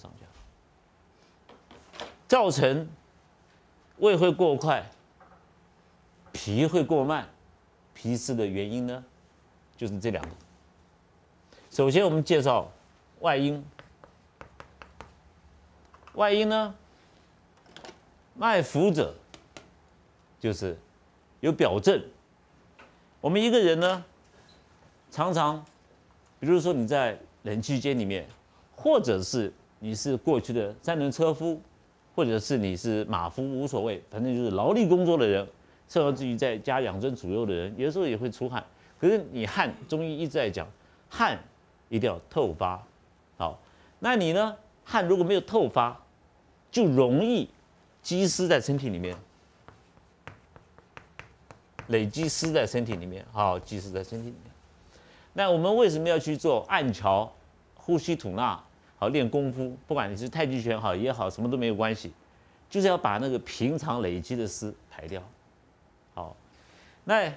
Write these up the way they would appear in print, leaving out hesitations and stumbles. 上下，造成胃会过快，脾会过慢，脾湿的原因呢，就是这两个。首先我们介绍外因，外因呢，脉浮者就是有表症。我们一个人呢，常常，比如说你在冷气间里面，或者是你是过去的三轮车夫，或者是你是马夫，无所谓，反正就是劳力工作的人，甚至于在家养尊处优的人，有的时候也会出汗。可是你汗，中医一直在讲，汗一定要透发。好，那你呢？汗如果没有透发，就容易积湿在身体里面，累积湿在身体里面。好，积湿在身体里面。那我们为什么要去做按跷、呼吸吐纳？好，练功夫，不管你是太极拳好也好，什么都没有关系，就是要把那个平常累积的湿排掉。好，那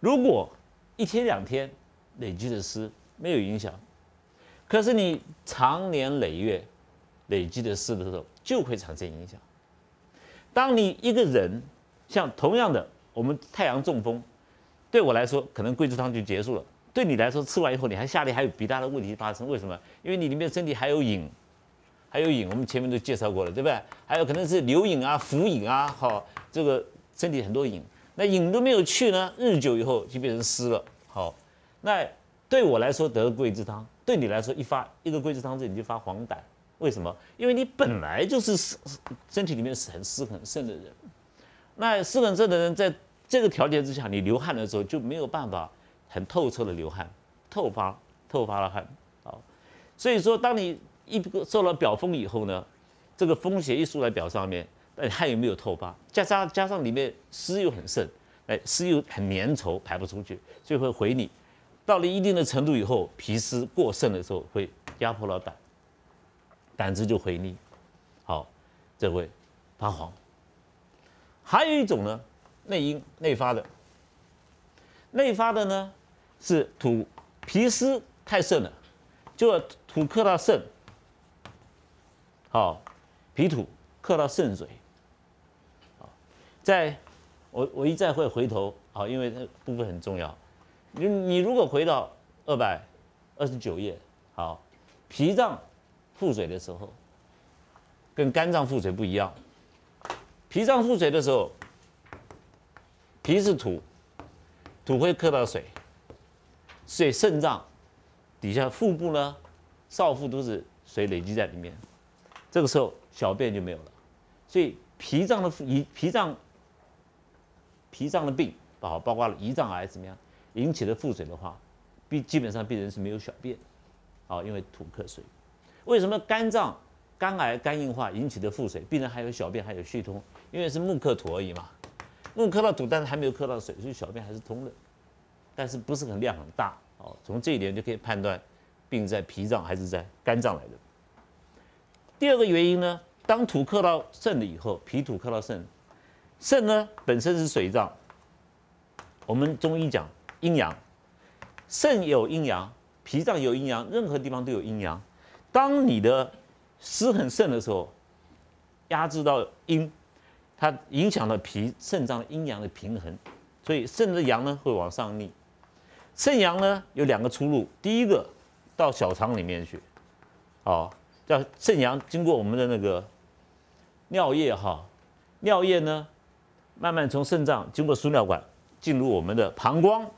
如果一天两天累积的湿没有影响，可是你长年累月累积的湿的时候，就会产生影响。当你一个人像同样的，我们太阳中风，对我来说可能桂枝汤就结束了。对你来说，吃完以后你还下列还有鼻大的问题发生，为什么？因为你里面身体还有饮，还有饮，我们前面都介绍过了，对不对？还有可能是流饮啊、浮饮啊，好，这个身体很多饮，那饮都没有去呢，日久以后就变成湿了。好，那对我来说得桂枝汤，对你来说一个桂枝汤你就发黄疸，为什么？因为你本来就是身体里面很湿很盛的人，那湿很盛的人在这个条件之下，你流汗的时候就没有办法很透彻的流汗，透发了汗。好，所以说，当你一受了表风以后呢，这个风邪一输在表上面，那汗又没有透发，加上里面湿又很盛，哎，湿又很粘稠，排不出去，所以会回你。到了一定的程度以后，脾湿过盛的时候，会压迫到胆，胆汁就回逆，好，这会发黄。还有一种呢，内因内发的，内发的呢。是土脾湿太盛了，就要土克到肾，好，脾土克到肾水，好，在我一再会回头，好，因为这部分很重要。你如果回到229页，好，脾脏腹水的时候，跟肝脏腹水不一样，脾脏腹水的时候，脾是土，土会克到水。所以肾脏底下腹部呢，少腹都是水累积在里面，这个时候小便就没有了。所以脾脏的病，包括了胰脏癌怎么样引起的腹水的话，基本上病人是没有小便，啊，因为土克水。为什么肝癌、肝硬化引起的腹水，病人还有小便还有血通？因为是木克土而已嘛，木克到土，但是还没有克到水，所以小便还是通的。但是不是很量很大哦，从这一点就可以判断病在脾脏还是在肝脏来的。第二个原因呢，当土克到肾了以后，脾土克到肾，肾呢本身是水脏，我们中医讲阴阳，肾有阴阳，脾脏有阴阳，任何地方都有阴阳。当你的湿很盛的时候，压制到阴，它影响了肾脏阴阳的平衡，所以肾的阳呢会往上逆。肾阳呢有两个出路，第一个到小肠里面去，哦，叫肾阳经过我们的那个尿液哈，尿液呢慢慢从肾脏经过输尿管进入我们的膀胱，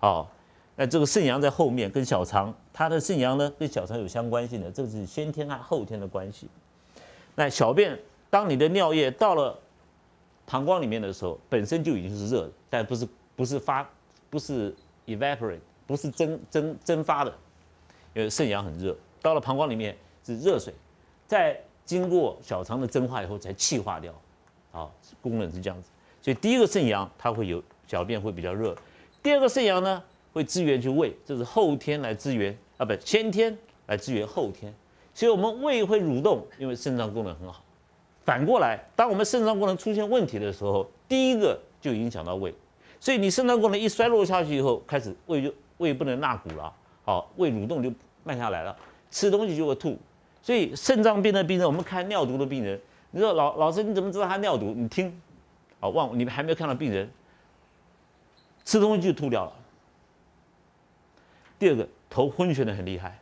哦，那这个肾阳在后面跟小肠，它的肾阳呢跟小肠有相关性的，这是先天和后天的关系。那小便当你的尿液到了膀胱里面的时候，本身就已经是热的，但不是 evaporate， 不是蒸发的，因为肾阳很热，到了膀胱里面是热水，再经过小肠的蒸化以后才气化掉，好，功能是这样子。所以第一个肾阳它会有小便会比较热，第二个肾阳呢会支援去胃，这是后天来支援啊，不，先天来支援后天，所以我们胃会蠕动，因为肾脏功能很好。反过来，当我们肾脏功能出现问题的时候，第一个就影响到胃，所以你肾脏功能一衰落下去以后，开始胃不能纳谷了，好，胃蠕动就慢下来了，吃东西就会吐，所以肾脏病的病人，我们看尿毒的病人，你说老师你怎么知道他尿毒？你听，啊，忘你还没有看到病人，吃东西就吐掉了。第二个，头昏眩的很厉害，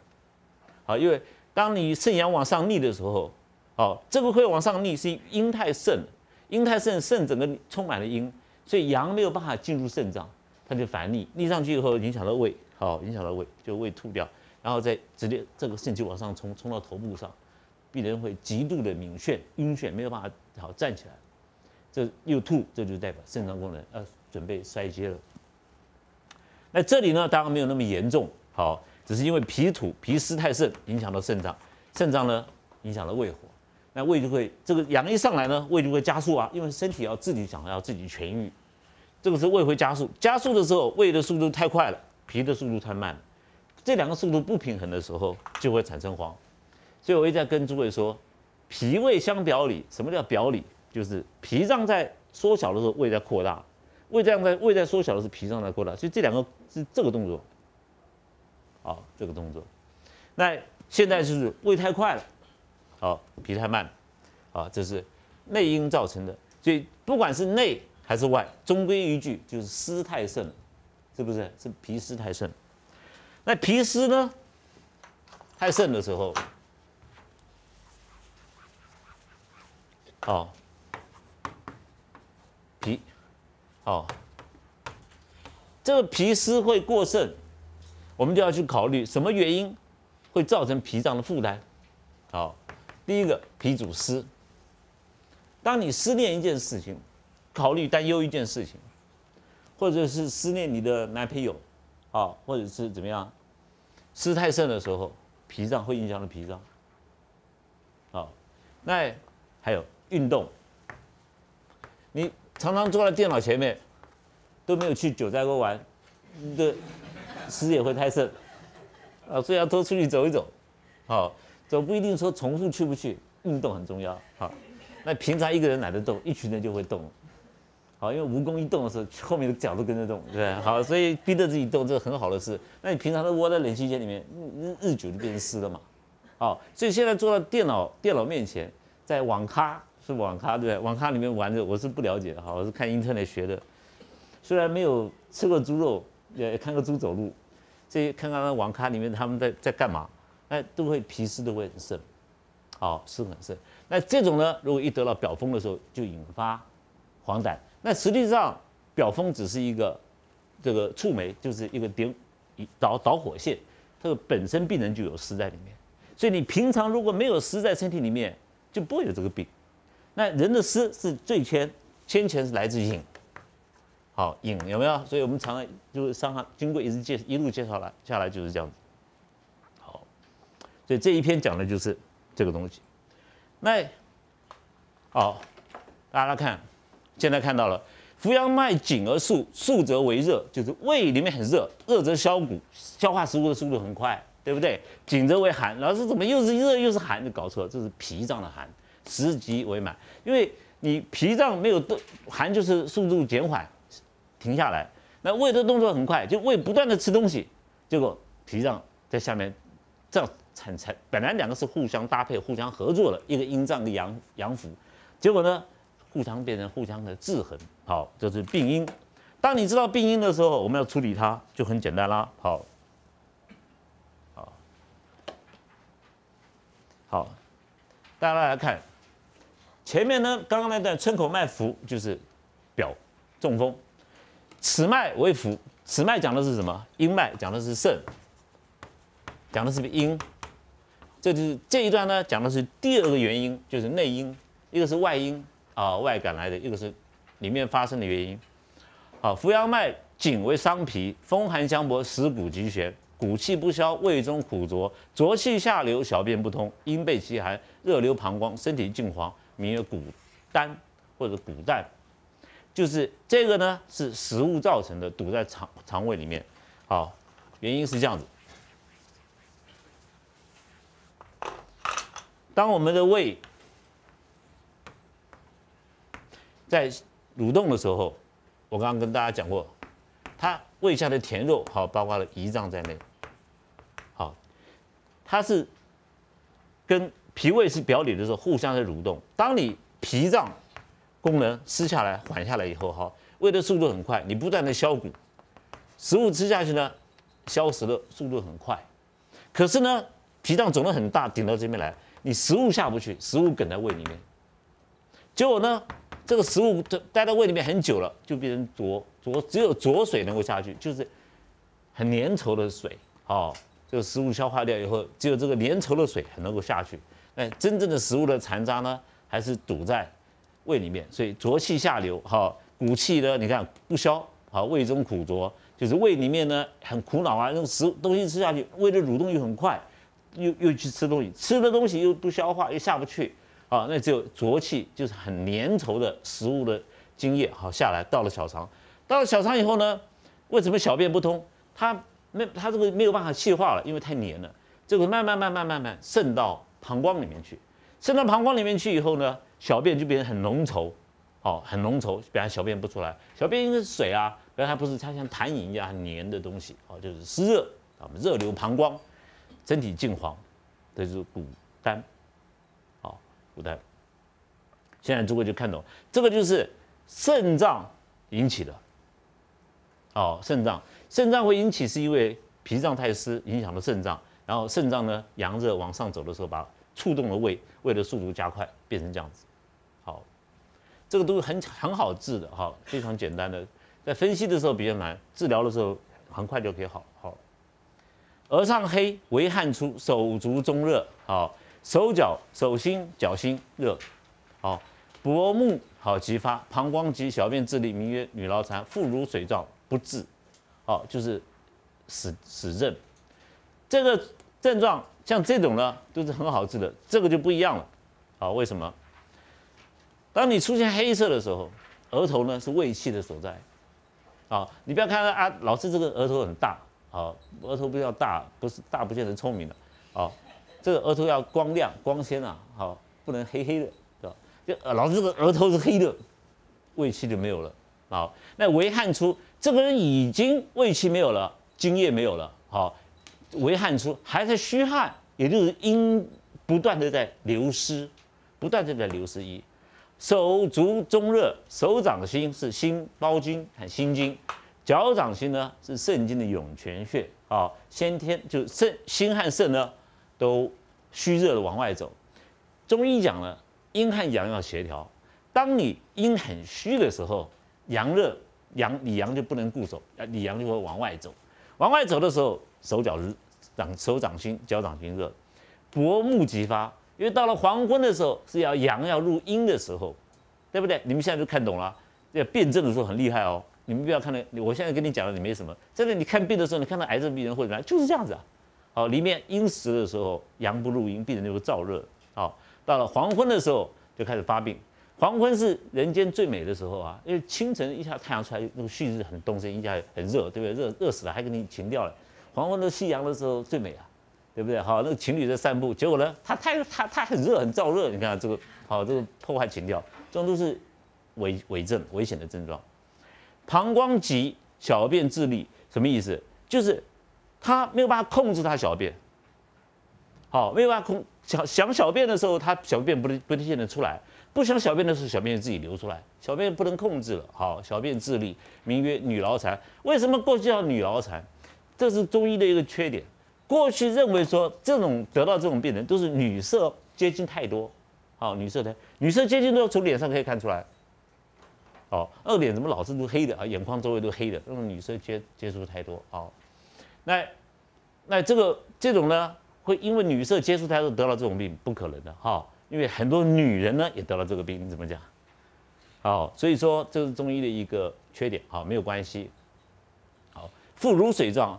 啊，因为当你肾阳往上逆的时候，哦，这个会往上逆是阴太盛，阴太盛，肾整个充满了阴，所以阳没有办法进入肾脏，它就反逆，逆上去以后影响到胃，好，影响到胃就胃吐掉。 然后再直接这个肾就往上冲，冲到头部上，病人会极度的晕眩，没有办法好站起来，这又吐，这就代表肾脏功能准备衰竭了。那这里呢，当然没有那么严重，好，只是因为脾土脾湿太盛，影响到肾脏，肾脏呢影响了胃火，那胃就会这个阳一上来呢，胃就会加速啊，因为身体要自己想要自己痊愈，这个时候胃会加速，加速的时候胃的速度太快了，脾的速度太慢了。 这两个速度不平衡的时候，就会产生黄，所以我一直在跟诸位说，脾胃相表里。什么叫表里？就是脾脏在缩小的时候，胃在扩大；胃在缩小的时候，脾脏在扩大。所以这两个是这个动作，好，这个动作。那现在就是胃太快了，好，脾太慢了，啊，这是内因造成的。所以不管是内还是外，终归一句就是湿太盛了，是不是？是脾湿太盛。 那脾湿呢？太盛的时候，哦，脾，哦，这个脾湿会过盛，我们就要去考虑什么原因会造成脾脏的负担。好，第一个，脾主思。当你思念一件事情，考虑担忧一件事情，或者是思念你的男朋友。 啊，或者是怎么样，湿太盛的时候，脾脏会影响到脾脏。好，那还有运动，你常常坐在电脑前面，都没有去九寨沟玩，你的湿也会太盛，啊，所以要多出去走一走。好，走不一定说重复去不去，运动很重要。好，那平常一个人懒得动，一群人就会动。 好，因为蜈蚣一动的时候，后面的脚都跟着动，对，好，所以逼着自己动，这是很好的事。那你平常都窝在冷气间里面，日久就变湿了嘛。好，所以现在坐到电脑面前，在网咖是网咖对不对？网咖里面玩着，我是不了解的，好，我是看internet学的。虽然没有吃过猪肉，也看过猪走路，所以看看那网咖里面他们在干嘛，那都会脾湿都会很盛，好，湿很盛。那这种呢，如果一得到表风的时候，就引发黄疸。 那实际上，表风只是一个这个触媒，就是一个导火线，它的本身病人就有湿在里面，所以你平常如果没有湿在身体里面，就不会有这个病。那人的湿是最先前是来自饮，好饮有没有？所以我们常常就是伤寒经过一路介绍下来就是这样子。好，所以这一篇讲的就是这个东西。那好，大家看。 现在看到了，扶阳脉紧而肃，肃则为热，就是胃里面很热，热则消谷，消化食物的速度很快，对不对？紧则为寒，老师怎么又是热又是寒，就搞错了，这是脾脏的寒，食积为满，因为你脾脏没有动，寒就是速度减缓，停下来，那胃的动作很快，就胃不断的吃东西，结果脾脏在下面，这样产本来两个是互相搭配、互相合作的，一个阴脏，一个阳腑，结果呢？ 互相变成互相的制衡，好，这是病因。当你知道病因的时候，我们要处理它就很简单啦。好，好，好，大家来看前面呢，刚刚那段春口脉浮就是表中风，此脉为浮，此脉讲的是什么？阴脉讲的是肾，讲的是阴。这就是这一段呢，讲的是第二个原因，就是内因，一个是外因。 啊，外感来的一个是里面发生的原因。好，扶阳脉紧为伤脾，风寒相搏，食谷极旋，谷气不消，胃中苦浊，浊气下流，小便不通，阴背其寒，热流膀胱，身体尽黄，名曰谷疸或者谷疸。就是这个呢，是食物造成的，堵在肠胃里面。好，原因是这样子。当我们的胃 在蠕动的时候，我刚刚跟大家讲过，它胃下的甜肉，好，包括了胰脏在内，好，它是跟脾胃是表里的时候互相在蠕动。当你脾脏功能吃下来缓下来以后，哈，胃的速度很快，你不断的消骨，食物吃下去呢，消食的速度很快。可是呢，脾脏总量很大，顶到这边来，你食物下不去，食物梗在胃里面。结果呢，这个食物待在胃里面很久了，就变成浊，只有浊水能够下去，就是很粘稠的水。哦，这个食物消化掉以后，只有这个粘稠的水很能够下去。那真正的食物的残渣呢，还是堵在胃里面，所以浊气下流，哈，骨气呢，你看不消，啊，胃中苦浊，就是胃里面呢很苦恼啊，那种食东西吃下去，胃的蠕动又很快，又去吃东西，吃的东西又不消化，又下不去，啊，那只有浊气，就是很粘稠的食物的精液，好下来到了小肠，到了小肠以后呢，为什么小便不通？它这个没有办法气化了，因为太黏了，这个慢慢渗到膀胱里面去，渗到膀胱里面去以后呢，小便就变得很浓稠，哦，很浓稠，表示小便不出来。小便因为是水啊，表示它不是，它像痰饮一样很黏的东西，哦，就是湿热，我们热流膀胱，身体浸黄，这就是骨丹，哦，骨丹。现在诸位就看懂，这个就是肾脏引起的，哦，肾脏会引起是因为脾脏太湿影响了肾脏，然后肾脏呢阳热往上走的时候，把触动了胃，胃的速度加快，变成这样子。好，这个都是很好治的哈，非常简单的，在分析的时候比较难，治疗的时候很快就可以好。好，额上黑，为汗出，手足中热，好，手心、脚心热，好，薄目好即发，膀胱及小便之力，名曰女劳缠，腹如水状，不治，好，就是死症。这个症状像这种呢，都是很好治的，这个就不一样了。好，为什么？当你出现黑色的时候，额头呢是胃气的所在。好，你不要看啊，老师这个额头很大，好，额头比较大，不是大不见得聪明的。好，这个额头要光亮光鲜啊，好，不能黑黑的，对吧？就老师这个额头是黑的，胃气就没有了。好，那为汗出，这个人已经胃气没有了，津液没有了，好。为汗出，还在虚汗，也就是阴不断的在流失，一手足中热，手掌心是心包经和心经，脚掌心呢是肾经的涌泉穴啊，先天就心和肾呢都虚热的往外走。中医讲了，阴和阳要协调，当你阴很虚的时候，里阳就不能固守，里阳就会往外走，的时候。手掌心、脚掌心热，薄目即发。因为到了黄昏的时候，是要阳要入阴的时候，对不对？你们现在就看懂了。要辩证的时候很厉害哦，你们不要看了。我现在跟你讲了，你没什么。真的，你看病的时候，你看到癌症病人或者什么，就是这样子啊。好，里面阴实的时候，阳不入阴，病人就会燥热。好，到了黄昏的时候就开始发病。黄昏是人间最美的时候啊，因为清晨一下太阳出来，那个旭日很东升，一下很热，对不对？热死了，还给你晴掉了。黄昏的夕阳的时候最美啊，对不对？好，那个情侣在散步，结果呢，他很热，很燥热，你看这个，好，这个破坏情调，这种都是危险的症状。膀胱急，小便滞力，什么意思？就是他没有办法控制他小便，好，没有办法想小便的时候，他小便不见得出来；不想小便的时候，小便自己流出来，小便不能控制了，好，小便滞力，名曰女劳缠。为什么过去叫女劳缠？这是中医的一个缺点，过去认为说得到这种病人都是女色接近太多，好，女色接近多从脸上可以看出来，哦，那脸怎么老是都黑的啊，眼眶周围都黑的，那种女色接触太多，好，那这种呢，会因为女色接触太多得到这种病不可能的哈，因为很多女人呢也得到这个病，你怎么讲？好，所以说这是中医的一个缺点，好，没有关系。腹如水状，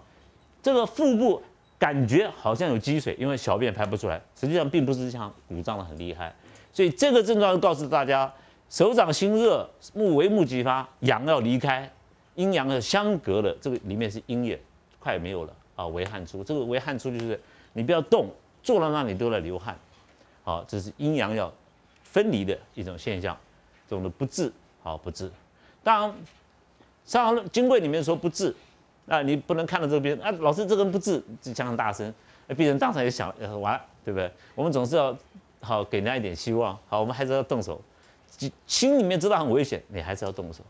这个腹部感觉好像有积水，因为小便排不出来，实际上并不是像鼓胀的很厉害，所以这个症状告诉大家：手掌心热，为目即发，阳要离开，阴阳要相隔了，这个里面是阴液，快没有了啊，为汗出。这个为汗出就是你不要动，坐到那里都在流汗，好，这是阴阳要分离的一种现象，这种的不治，好不治。当然，《伤寒论》金匮里面说不治。那你不能看到这个病人啊，老师这个人不治，就讲很大声，病人当场也想，完了，对不对？我们总是要好给人家一点希望，好，我们还是要动手，心里面知道很危险，你还是要动手，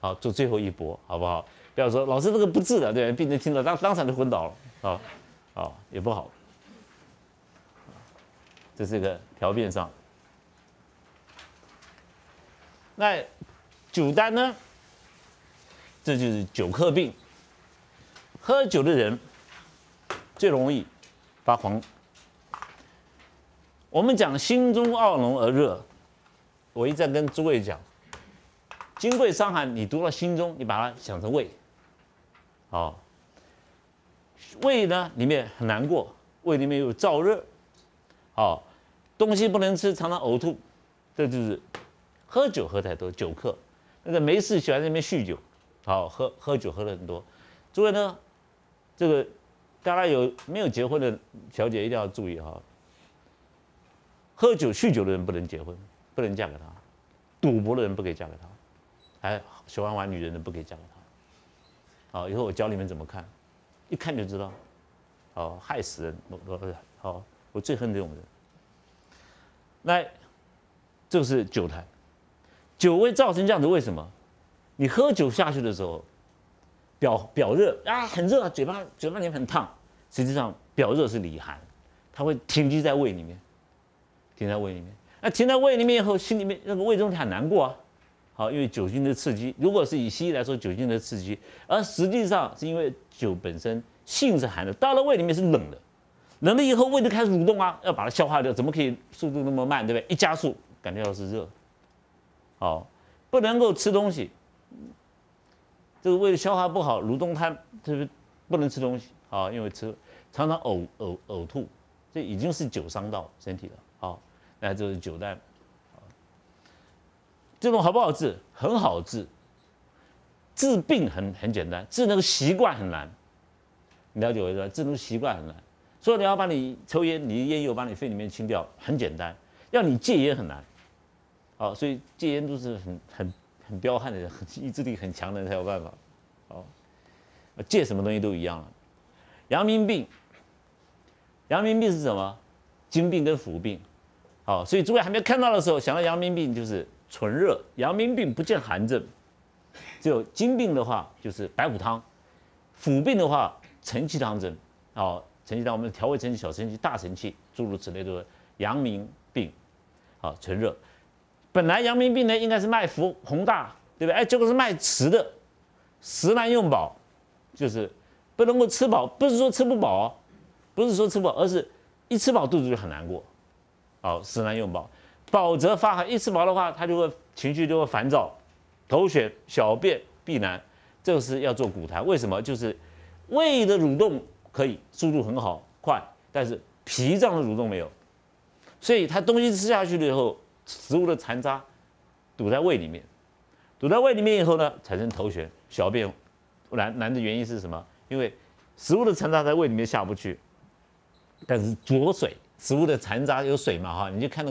好，做最后一搏，好不好？不要说老师这个不治的，对，病人听到当场就昏倒了，好，好也不好。这是一个条辩上。那酒单呢？这就是酒克病。喝酒的人最容易发狂。我们讲心中傲浓而热，我一再跟诸位讲，金匮伤寒，你读到心中，你把它想成胃。哦，胃呢里面很难过，胃里面有燥热，哦，东西不能吃，常常呕吐，这就是喝酒喝太多，酒客。那个没事喜欢在那边酗酒，好，喝酒喝了很多。诸位呢，这个大家有没有结婚的小姐一定要注意哈。喝酒酗酒的人不能结婚，不能嫁给他；赌博的人不可以嫁给他；还喜欢玩女人的不可以嫁给他。好，以后我教你们怎么看，一看就知道。好，害死人！好，我最恨这种人。那这是酒坛，酒会造成这样子，为什么？你喝酒下去的时候。表热啊，很热，嘴巴里面很烫。实际上，表热是里寒，它会停积在胃里面，停在胃里面。那停在胃里面以后，心里面那个胃中很难过啊。好，因为酒精的刺激，如果是以西医来说，酒精的刺激，而实际上是因为酒本身性是寒的，到了胃里面是冷的，冷了以后胃就开始蠕动啊，要把它消化掉，怎么可以速度那么慢，对不对？一加速，感觉到是热。好，不能够吃东西。这个胃消化不好，蠕动它就是不能吃东西啊，因为吃常常呕吐，这已经是酒伤到身体了。好，那就是酒单。这种好不好治？很好治。治病很简单，治那个习惯很难。你了解我意思吧？治那个习惯很难。所以你要把你抽烟，你的烟油把你肺里面清掉，很简单。要你戒烟很难。好，所以戒烟都是很彪悍的人，意志力很强的人才有办法。好，戒什么东西都一样了。阳明病，阳明病是什么？经病跟腑病。好，所以诸位还没有看到的时候，想到阳明病就是纯热，阳明病不见寒症。只有经病的话就是白虎汤，腑病的话承气汤针。好，承气汤我们调味承气、小承气、大承气，诸如此类都是阳明病。好，纯热。本来阳明病呢应该是脉浮宏大，对不对？哎，结果是脉迟的，食难用饱，就是不能够吃饱，不是说吃不饱哦，不是说吃不饱，而是一吃饱肚子就很难过，好，食难用饱，饱则发寒，一吃饱的话，他就会情绪就会烦躁，头眩、小便必难，这个是要做骨痰。为什么？就是胃的蠕动可以速度很好快，但是脾脏的蠕动没有，所以他东西吃下去了以后。食物的残渣堵在胃里面，堵在胃里面以后呢，产生头眩、小便难的原因是什么？因为食物的残渣在胃里面下不去，但是浊水，食物的残渣有水嘛哈，你就看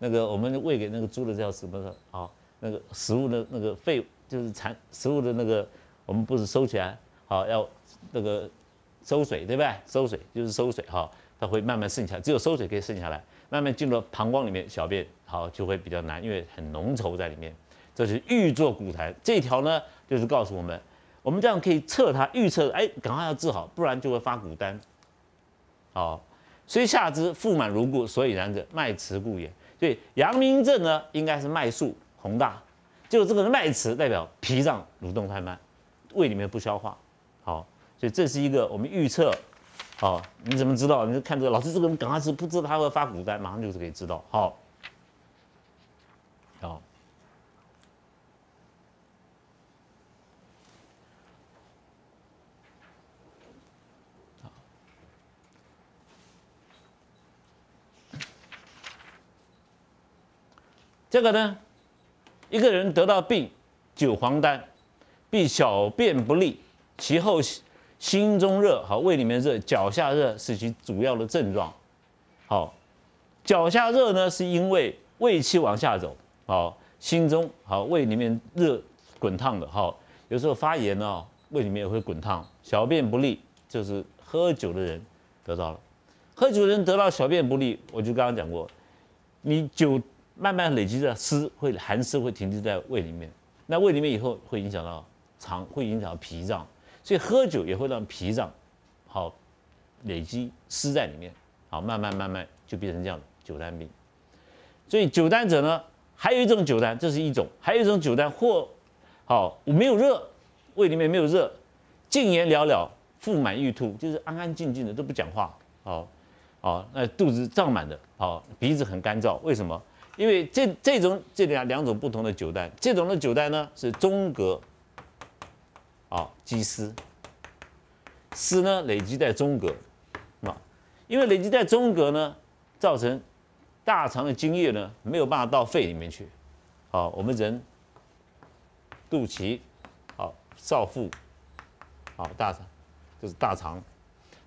那个我们喂给那个猪的叫什么的啊？那个食物的那个废就是残食物的那个，我们不是收起来好要那个收水对不对？收水就是收水哈，它会慢慢渗下来，只有收水可以渗下来。慢慢进入膀胱里面，小便好就会比较难，因为很浓稠在里面。这是预做骨痰，这条呢就是告诉我们，我们这样可以测它，预测哎，赶快要治好，不然就会发骨单。好，所以下肢腹满如故，所以然者，脉迟故也。所以阳明症呢，应该是脉数宏大，就这个脉迟代表脾脏蠕动太慢，胃里面不消化。好，所以这是一个我们预测。好，你怎么知道？你就看这个老师，这个人赶快吃，不知道他会发骨单，马上就是可以知道。好，好，这个呢，一个人得到病，酒黄丹，必小便不利，其后。心中热，好，胃里面热，脚下热是其主要的症状。好，脚下热呢，是因为胃气往下走。好，心中好，胃里面热滚烫的。好，有时候发炎呢，胃里面也会滚烫。小便不利，就是喝酒的人得到了。喝酒的人得到小便不利，我就刚刚讲过，你酒慢慢累积的湿会寒湿会停滞在胃里面，那胃里面以后会影响到肠，会影响到脾脏，所以喝酒也会让脾脏好累积湿在里面，好慢慢就变成这样的酒单病。所以酒单者呢，还有一种酒单，这是一种，还有一种酒单或好没有热，胃里面没有热，静言寥寥，腹满欲吐，就是安安静静的都不讲话，好。哦，那肚子胀满的，哦，鼻子很干燥，为什么？因为这两种不同的酒单，这种的酒单呢是中膈，哦，积湿，湿呢累积在中膈，啊，因为累积在中膈呢，造成大肠的津液呢没有办法到肺里面去，好，我们人肚脐，好，少腹，好，大肠就是大肠，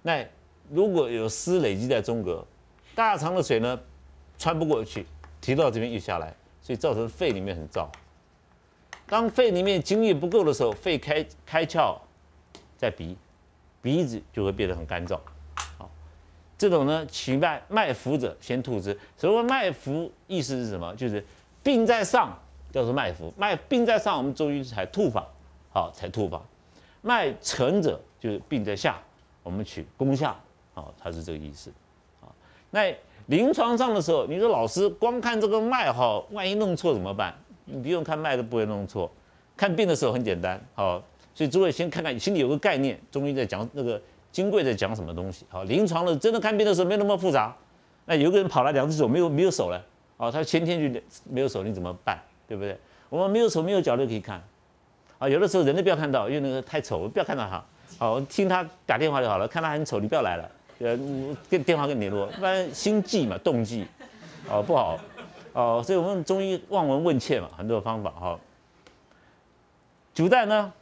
那。如果有湿累积在中膈，大肠的水呢穿不过去，提到这边又下来，所以造成肺里面很燥。当肺里面津液不够的时候，肺开窍在鼻，鼻子就会变得很干燥。好，这种呢，其脉浮者先吐之。所谓脉浮，意思是什么？就是病在上，叫做脉浮。病在上，我们中医才吐法，好才吐法。脉沉者就是病在下，我们取攻下。哦，它是这个意思，啊，那临床上的时候，你说老师光看这个脉哈，万一弄错怎么办？你不用看脉都不会弄错，看病的时候很简单，好，所以诸位先看看，心里有个概念，中医在讲那个金匮在讲什么东西，好，临床的真的看病的时候没那么复杂，那有个人跑来两只手没有手了，哦，他前天就没有手，你怎么办？对不对？我们没有手没有脚都可以看，啊，有的时候人都不要看到，因为那个太丑，不要看到他，好，听他打电话就好了，看他很丑，你不要来了。跟电话跟你联络，不然心悸嘛，动悸，哦不好，哦，所以我们中医望闻问切嘛，很多方法哈，哦。酒淡呢，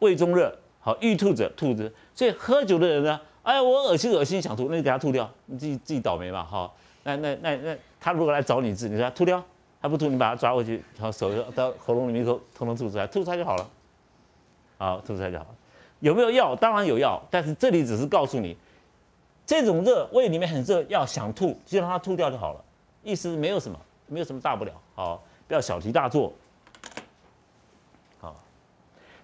胃中热，好，欲吐者吐之。所以喝酒的人呢，哎，我恶心想吐，那就给他吐掉，你自己倒霉嘛，哈，哦。那他如果来找你治，你说他吐掉，他不吐，你把他抓过去，然后手到喉咙里面通通吐出来，吐出来就好了，好，吐出来就好了。有没有药？当然有药，但是这里只是告诉你。这种热，胃里面很热，要想吐就让它吐掉就好了，意思没有什么，没有什么大不了，好，不要小题大做，好，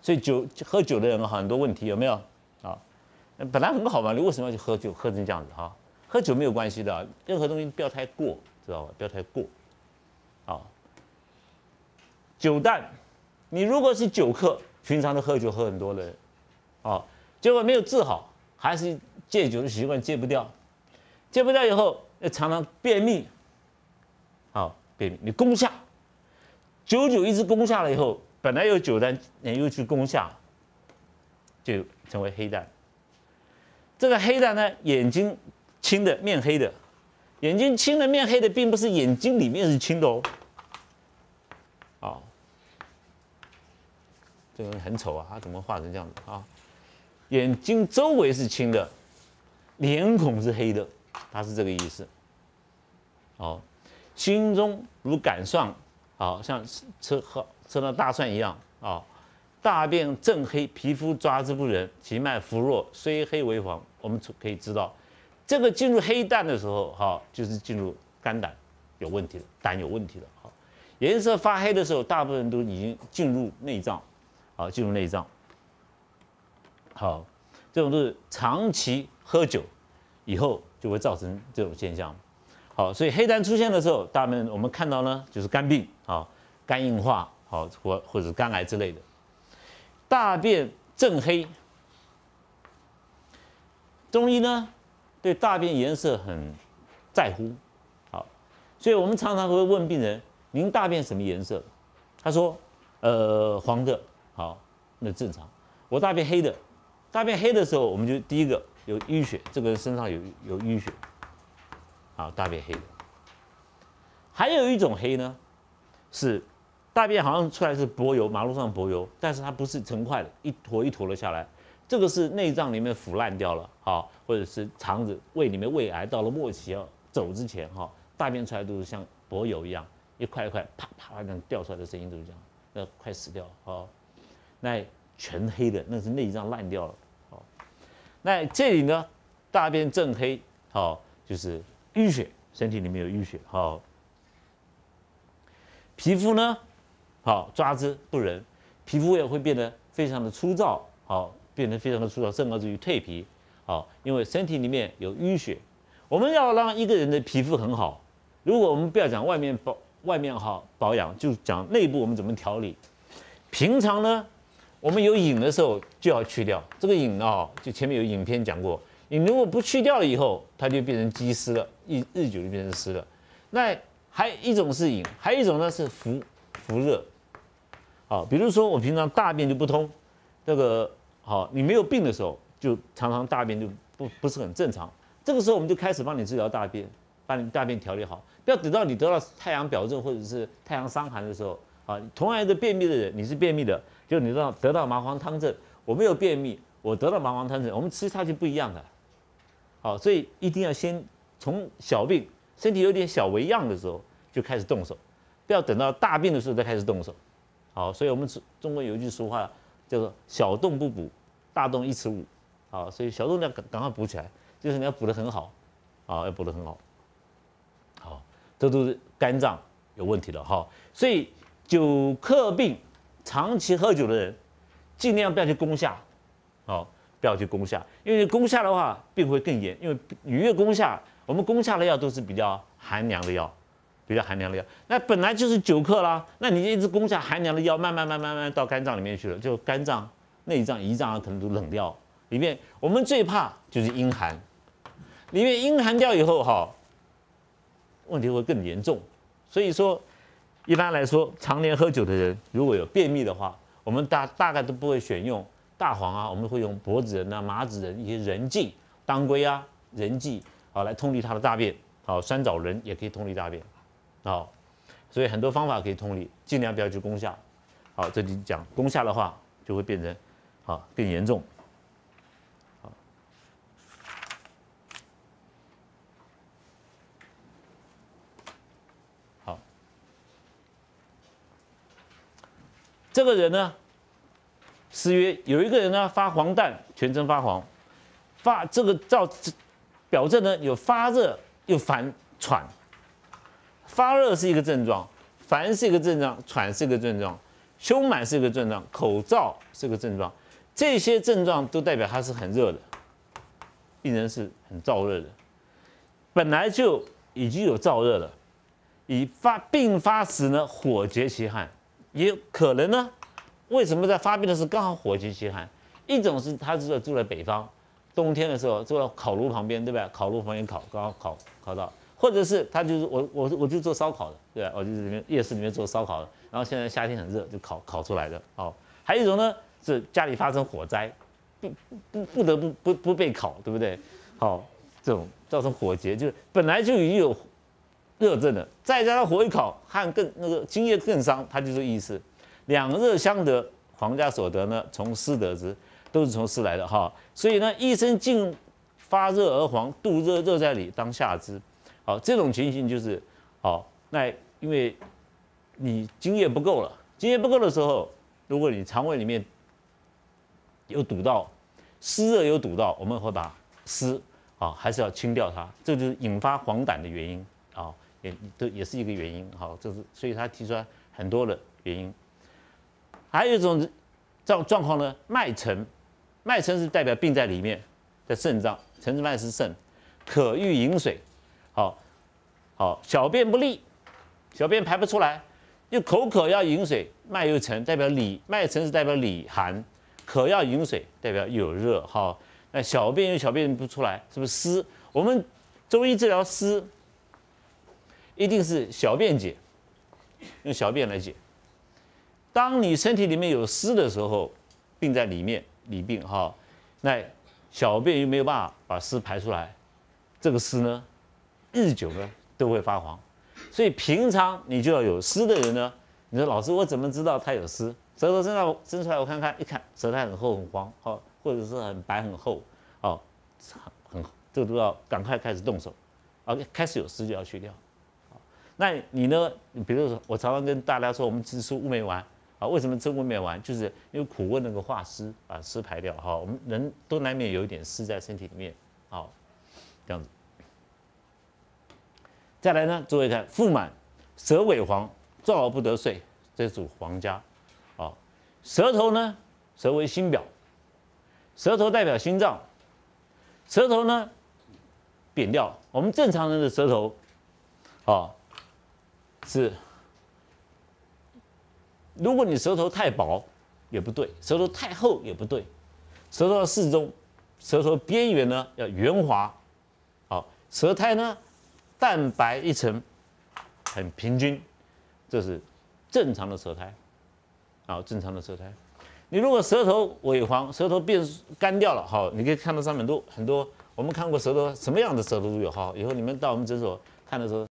所以喝酒的人很多问题有没有？啊，本来很好嘛，你为什么要去喝酒，喝成这样子哈？喝酒没有关系的，任何东西不要太过，知道吧？不要太过，好，酒淡，你如果是酒客，平常都喝酒喝很多的人，啊，结果没有治好，还是。戒酒的习惯戒不掉以后，常常便秘，好便秘，你攻下，久一直攻下了以后，本来有酒单，你又去攻下，就成为黑蛋。这个黑蛋呢，眼睛青的面黑的，眼睛青的面黑的，并不是眼睛里面是青的哦，啊，这个人很丑啊，他怎么画成这样子啊？眼睛周围是青的。脸孔是黑的，它是这个意思。哦，心中如杆蒜，好，像吃了大蒜一样啊，哦。大便正黑，皮肤抓之不仁，其脉浮弱，虽黑为黄。我们可以知道，这个进入黑蛋的时候，哈，哦，就是进入肝胆有问题了，胆有问题了。好，哦，颜色发黑的时候，大部分都已经进入内脏，好，哦，进入内脏。好，哦，这种都是长期。喝酒以后就会造成这种现象，好，所以黑蛋出现的时候，大部分我们看到呢就是肝病啊、肝硬化，好，或者肝癌之类的。大便正黑，中医呢对大便颜色很在乎，好，所以我们常常会问病人：“您大便什么颜色？”他说：“黄的。”好，那正常。我大便黑的，大便黑的时候，我们就第一个。有淤血，这个人身上有淤血，啊，大便黑的。还有一种黑呢，是大便好像出来是柏油，马路上柏油，但是它不是成块的，一坨一坨的下来，这个是内脏里面腐烂掉了，啊，或者是肠子、胃里面胃癌到了末期要走之前，哈，大便出来都是像柏油一样，一块一块啪啪那样掉出来的声音都是这样，那快死掉了啊，那全黑的，那是内脏烂掉了。那这里呢，大便正黑，好，就是淤血，身体里面有淤血。好，皮肤呢，好抓之不仁，皮肤也会变得非常的粗糙，好，变得非常的粗糙，甚至于蜕皮。好，因为身体里面有淤血。我们要让一个人的皮肤很好，如果我们不要讲外面好保养，就讲内部我们怎么调理。平常呢，我们有瘾的时候就要去掉这个瘾啊，就前面有影片讲过。 你如果不去掉了以后，它就变成积湿了，日久就变成湿了。那还一种是饮，还有一种呢是伏热。好，比如说我平常大便就不通，那个好，你没有病的时候，就常常大便就不是很正常。这个时候我们就开始帮你治疗大便，把你大便调理好，不要等到你得到太阳表症或者是太阳伤寒的时候啊。同样一个便秘的人，你是便秘的，就你得到麻黄汤症，我没有便秘，我得到麻黄汤症，我们吃下去不一样的。 好，所以一定要先从小病、身体有点小微恙的时候就开始动手，不要等到大病的时候再开始动手。好，所以我们中国有一句俗话叫做“小动不补，大动一尺五”。好，所以小动要赶快补起来，就是你要补得很好，啊，要补得很好。好，这都是肝脏有问题了哈。所以酒克病，长期喝酒的人尽量不要去攻下。好。 不要去攻下，因为攻下的话病会更严。因为你越攻下，我们攻下的药都是比较寒凉的药，比较寒凉的药。那本来就是酒克啦，那你一直攻下寒凉的药，慢慢到肝脏里面去了，就肝脏、内脏、胰脏啊，可能都冷掉。里面我们最怕就是阴寒，里面阴寒掉以后哈，问题会更严重。所以说，一般来说，常年喝酒的人如果有便秘的话，我们大概都不会选用。 大黄啊，我们会用柏子仁啊、麻子仁、一些人参、当归啊、人参，好来通利它的大便。好，酸枣仁也可以通利大便。好，所以很多方法可以通利，尽量不要去攻下。好，这里讲攻下的话，就会变成好更严重。好，好，这个人呢？ 诗曰：“有一个人呢，发黄疸，全身发黄，这个照表症呢，有发热又烦喘。发热是一个症状，烦是一个症状，喘是一个症状，胸满是一个症状，口燥是一个症状。这些症状都代表他是很热的，病人是很燥热的，本来就已经有燥热了，病发时呢，火结其汗，也可能呢。” 为什么在发病的时候刚好火结其汗？一种是他住在北方，冬天的时候坐到烤炉旁边，对吧？烤炉旁边烤，刚好烤到，或者是他就是我就做烧烤的，对吧？我就里面夜市里面做烧烤的，然后现在夏天很热，就烤出来的。哦，还有一种呢是家里发生火灾，不得不被烤，对不对？好，这种造成火结，就是本来就已经有热症了，再加上火一烤，汗更那个津液更伤，他就这意思。 两热相得，皇家所得呢，从湿得之，都是从湿来的哈。所以呢，一身尽发热而黄，度热热在里，当下之。好，这种情形就是，好，那因为你津液不够了，津液不够的时候，如果你肠胃里面有堵到，湿热有堵到，我们会把湿啊还是要清掉它，这就是引发黄疸的原因啊，也是一个原因。好，这是所以他提出来很多的原因。 还有一种状况呢，脉沉，脉沉是代表病在里面，在肾脏，沉之脉是肾，渴欲饮水，好，小便不利，小便排不出来，又口渴要饮水，脉又沉，代表里，脉沉是代表里寒，渴要饮水，代表又有热，好，那小便不出来，是不是湿？我们中医治疗湿，一定是小便解，用小便来解。 当你身体里面有湿的时候，病在里面，里病哈，那小便又没有办法把湿排出来，这个湿呢，日久呢都会发黄，所以平常你就要有湿的人呢，你说老师我怎么知道他有湿？舌头伸出来我看，一看舌苔很厚很黄，好，或者是很白很厚，哦，这都要赶快开始动手，啊，开始有湿就要去掉，那你呢？比如说我常常跟大家说，我们吃乌梅丸。 啊，为什么吃乌梅丸？就是因为苦味能够化湿，把湿排掉。哈，我们人都难免有一点湿在身体里面。好，这样子。再来呢，诸位看傅满、舌尾黄，壮而不得岁，这属黄家。啊，舌头呢，舌为心表，舌头代表心脏，舌头呢扁掉。我们正常人的舌头，啊，是，如果你舌头太薄也不对，舌头太厚也不对，舌头要适中，舌头边缘呢要圆滑。 好，舌苔呢，蛋白一层，很平均，这是正常的舌苔。好，正常的舌苔。你如果舌头萎黄，舌头变干掉了，好，你可以看到上面都很多，我们看过舌头什么样的舌头都有。好，以后你们到我们诊所看的时候，